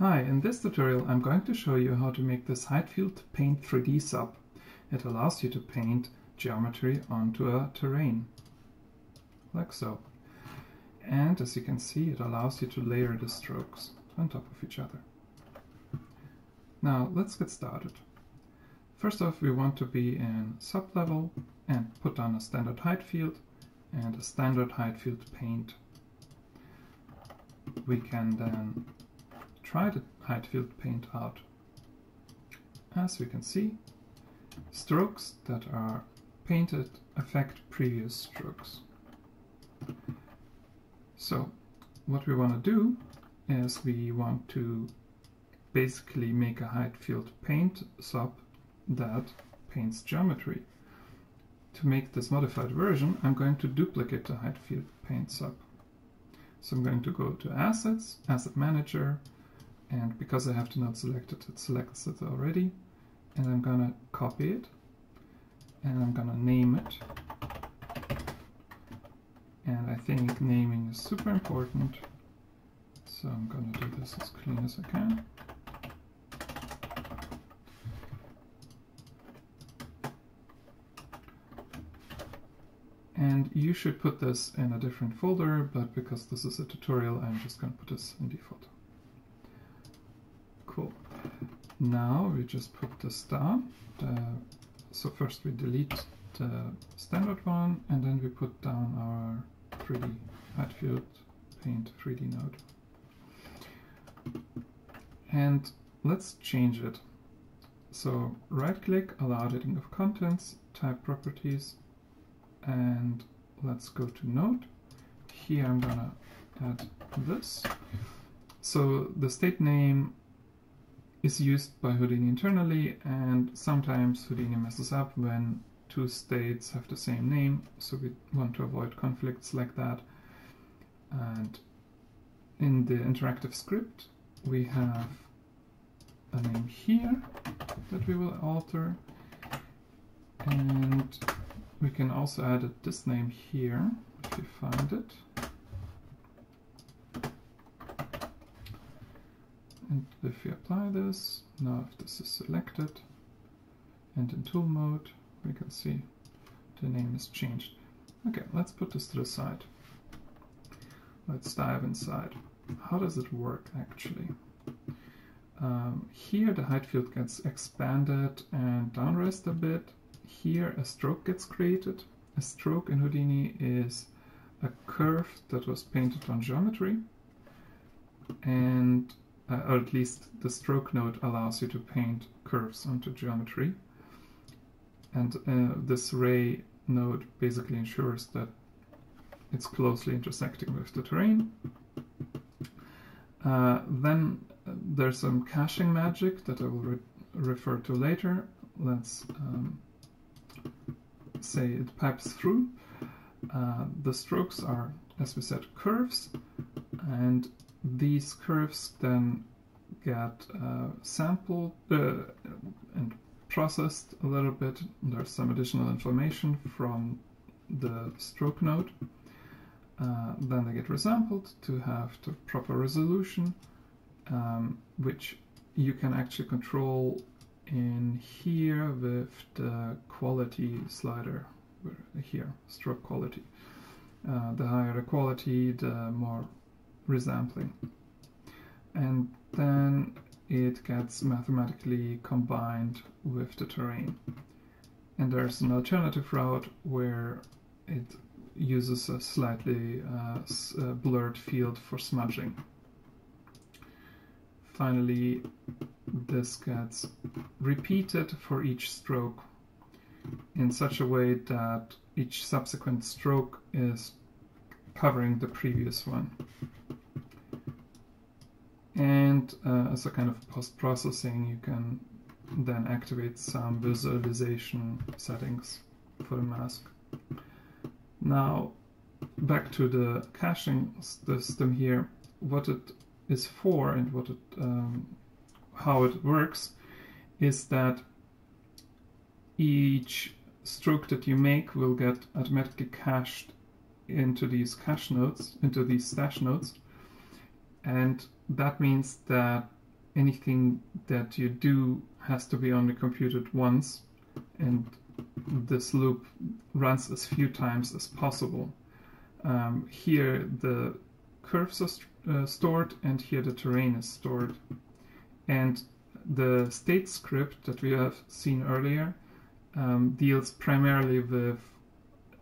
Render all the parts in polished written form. Hi, in this tutorial I'm going to show you how to make this Heightfield Paint 3D sub. It allows you to paint geometry onto a terrain, like so. And as you can see, it allows you to layer the strokes on top of each other. Now let's get started. First off, we want to be in sub level and put on a standard height field and a standard height field paint. We can then try the height field paint out. As we can see, strokes that are painted affect previous strokes. So what we want to do is we want to basically make a height field paint sub that paints geometry. To make this modified version, I'm going to duplicate the height field paint sub. So I'm going to go to Assets, Asset Manager, and because I have the node selected, it selects it already. And I'm gonna copy it, and I'm gonna name it. And I think naming is super important, so I'm gonna do this as clean as I can. And you should put this in a different folder, but because this is a tutorial, I'm just going to put this in default. Cool. Now we just put this down. So first we delete the standard one, and then we put down our 3D Heightfield Paint 3D node. And let's change it. So right-click, allow editing of contents, type properties, and let's go to node. Here I'm gonna add this. So the state name is used by Houdini internally, and sometimes Houdini messes up when two states have the same name, so we want to avoid conflicts like that. And in the interactive script we have a name here that we will alter, and we can also add this name here, if you find it. And if we apply this, now if this is selected and in tool mode, we can see the name is changed. Okay, let's put this to the side. Let's dive inside. How does it work actually? Here the height field gets expanded and downraised a bit. Here a stroke gets created. A stroke in Houdini is a curve that was painted on geometry, and or at least the stroke node allows you to paint curves onto geometry, and this ray node basically ensures that it's closely intersecting with the terrain. Then there's some caching magic that I will refer to later. Let's say it pipes through. The strokes are, as we said, curves, and these curves then get sampled and processed a little bit. There's some additional information from the stroke node. Then they get resampled to have the proper resolution, which you can actually control in here with the quality slider. Here, stroke quality. The higher the quality, the more resampling. And then it gets mathematically combined with the terrain. And there's an alternative route where it uses a slightly blurred field for smudging. Finally, this gets repeated for each stroke in such a way that each subsequent stroke is covering the previous one. And as a kind of post-processing, you can then activate some visualization settings for the mask. Now, back to the caching system here. What it is for and what it how it works is that each stroke that you make will get automatically cached into these stash nodes, and that means that anything that you do has to be only computed once, and this loop runs as few times as possible. Here the curves are stored, and here the terrain is stored. And the state script that we have seen earlier deals primarily with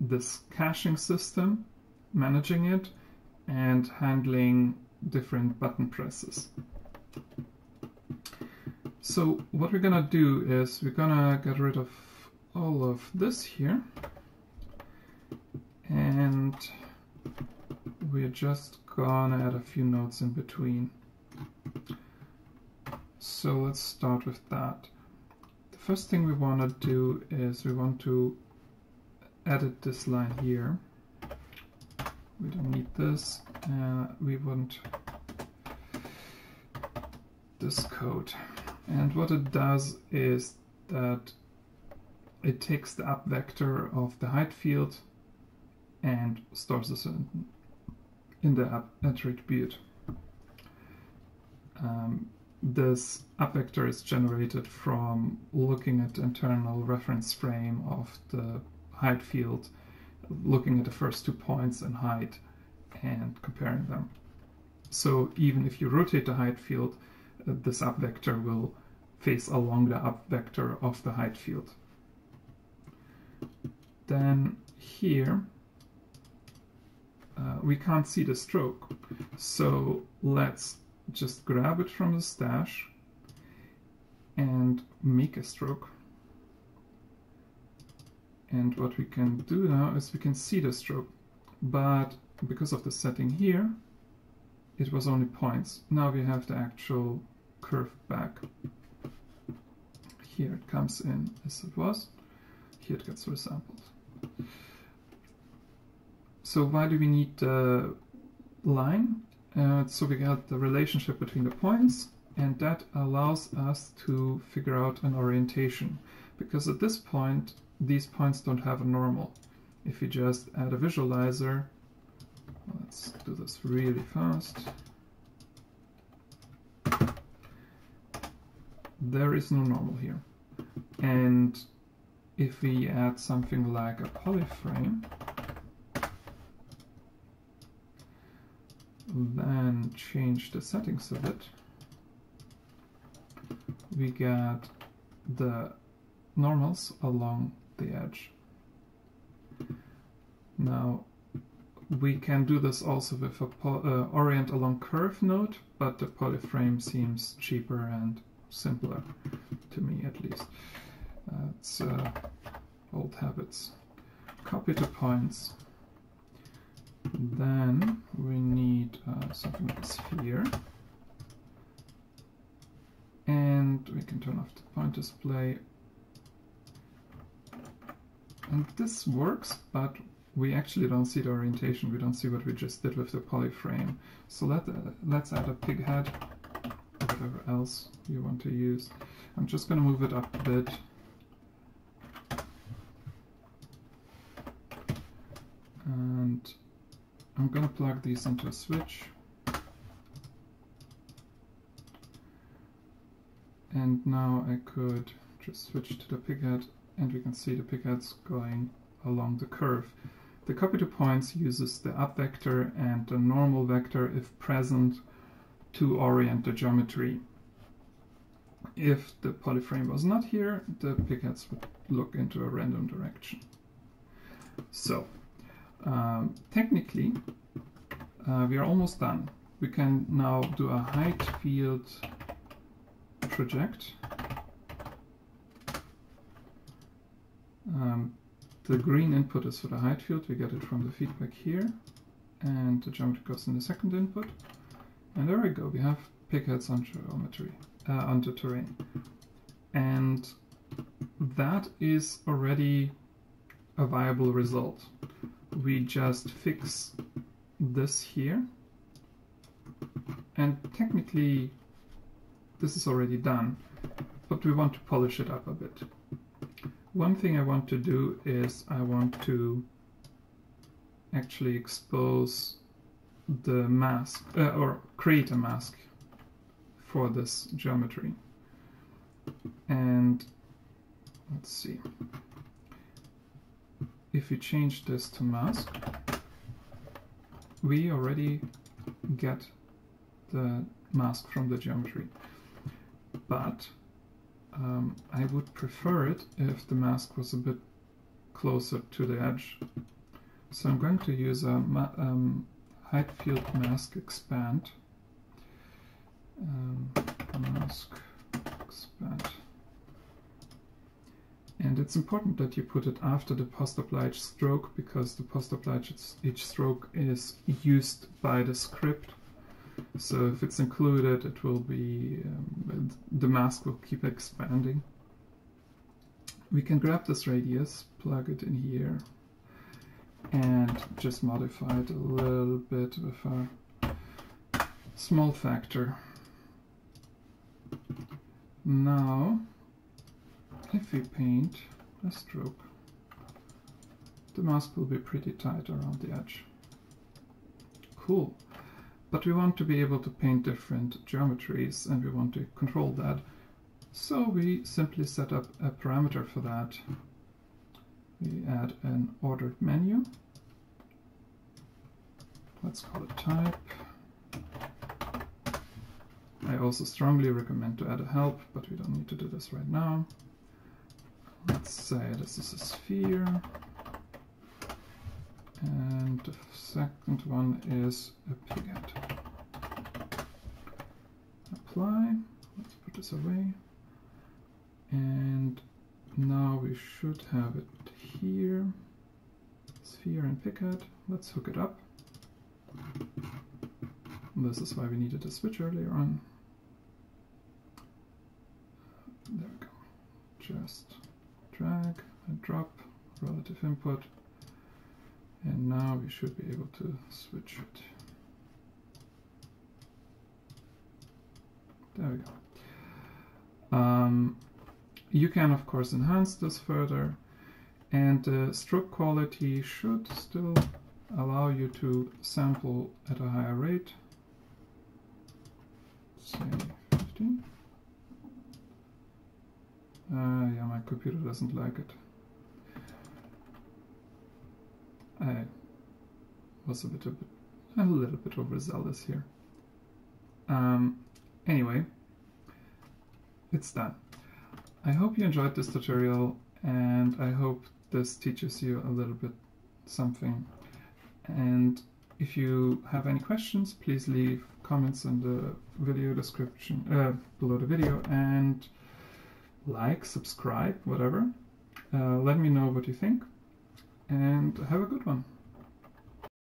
this caching system, managing it, and handling different button presses. So what we're gonna do is we're gonna get rid of all of this here, and we're just gonna add a few nodes in between. So let's start with that. The first thing we want to do is we want to edit this line here. We don't need this. We want this code. And what it does is that it takes the up vector of the height field and stores this in the up attribute. This up vector is generated from looking at the internal reference frame of the height field, looking at the first 2 points in height and comparing them. So even if you rotate the height field, this up vector will face along the up vector of the height field. Then here we can't see the stroke, so let's just grab it from the stash and make a stroke. And what we can do now is we can see the stroke, but because of the setting here, it was only points. Now we have the actual curve back. Here it comes in as it was. Here it gets resampled. So why do we need the line? So we got the relationship between the points, and that allows us to figure out an orientation. Because at this point, these points don't have a normal. If you just add a visualizer, let's do this really fast. There is no normal here. And if we add something like a polyframe, then change the settings a bit, we get the normals along the edge. Now we can do this also with a orient along curve node, but the polyframe seems cheaper and simpler, to me at least. It's old habits. Copy the points. Then we need something like a sphere, and we can turn off the point display. And this works, but we actually don't see the orientation. We don't see what we just did with the polyframe. So let's add a pighead, whatever else you want to use. I'm just going to move it up a bit. And I'm going to plug these into a switch. And now I could just switch to the pighead, and we can see the pigheads going along the curve. The copy to points uses the up vector and the normal vector, if present, to orient the geometry. If the polyframe was not here, the pigheads would look into a random direction. So, technically, we are almost done. We can now do a height field project. The green input is for the height field. We get it from the feedback here, and the geometry goes in the second input. And there we go. We have pigheads on geometry, on the terrain, and that is already a viable result. We just fix this here, and technically this is already done, but we want to polish it up a bit. One thing I want to do is I want to actually expose the mask, or create a mask for this geometry. And let's see, if we change this to mask, we already get the mask from the geometry, but I would prefer it if the mask was a bit closer to the edge. So I'm going to use a Heightfield mask expand. Mask expand. And it's important that you put it after the post-applied stroke, because the post-applied each stroke is used by the script. So if it's included, it will be the mask will keep expanding. We can grab this radius, plug it in here, and just modify it a little bit with a small factor. Now, if we paint a stroke, the mask will be pretty tight around the edge. Cool. But we want to be able to paint different geometries, and we want to control that. So we simply set up a parameter for that. We add an ordered menu. Let's call it type. I also strongly recommend to add a help, but we don't need to do this right now. Let's say this is a sphere. And the second one is a pighead. Apply. Let's put this away. And now we should have it here. Sphere and pighead. Let's hook it up. This is why we needed a switch earlier on. There we go. Just drag and drop relative input. And now we should be able to switch it. There we go. You can, of course, enhance this further. And the stroke quality should still allow you to sample at a higher rate. Say 15. Yeah, my computer doesn't like it. I was a little bit overzealous here. Anyway, it's done. I hope you enjoyed this tutorial, and I hope this teaches you a little bit something. And if you have any questions, please leave comments in the video description below the video, and like, subscribe, whatever. Let me know what you think. And have a good one.